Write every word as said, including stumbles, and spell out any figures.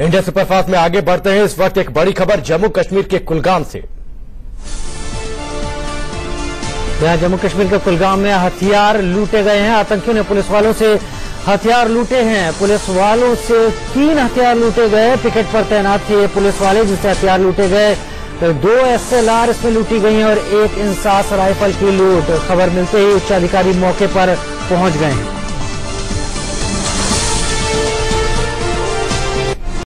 India superfast में आगे बढ़ते हैं। इस वक्त एक बड़ी खबर जम्मू कश्मीर के कुलगाम से। यहां जम्मू कश्मीर के कुलगाम में हथियार लूटे गए हैं। आतंकियों ने पुलिस वालों से हथियार लूटे हैं। पुलिस वालों से तीन हथियार लूटे गए। पिकेट पर तैनात थे पुलिस वाले जिससे हथियार लूटे गए। तो दो एस एल आर इसमें लूटी गई हैं और एक इंसास राइफल की लूट। खबर मिलते ही उच्चाधिकारी मौके पर पहुंच गए हैं।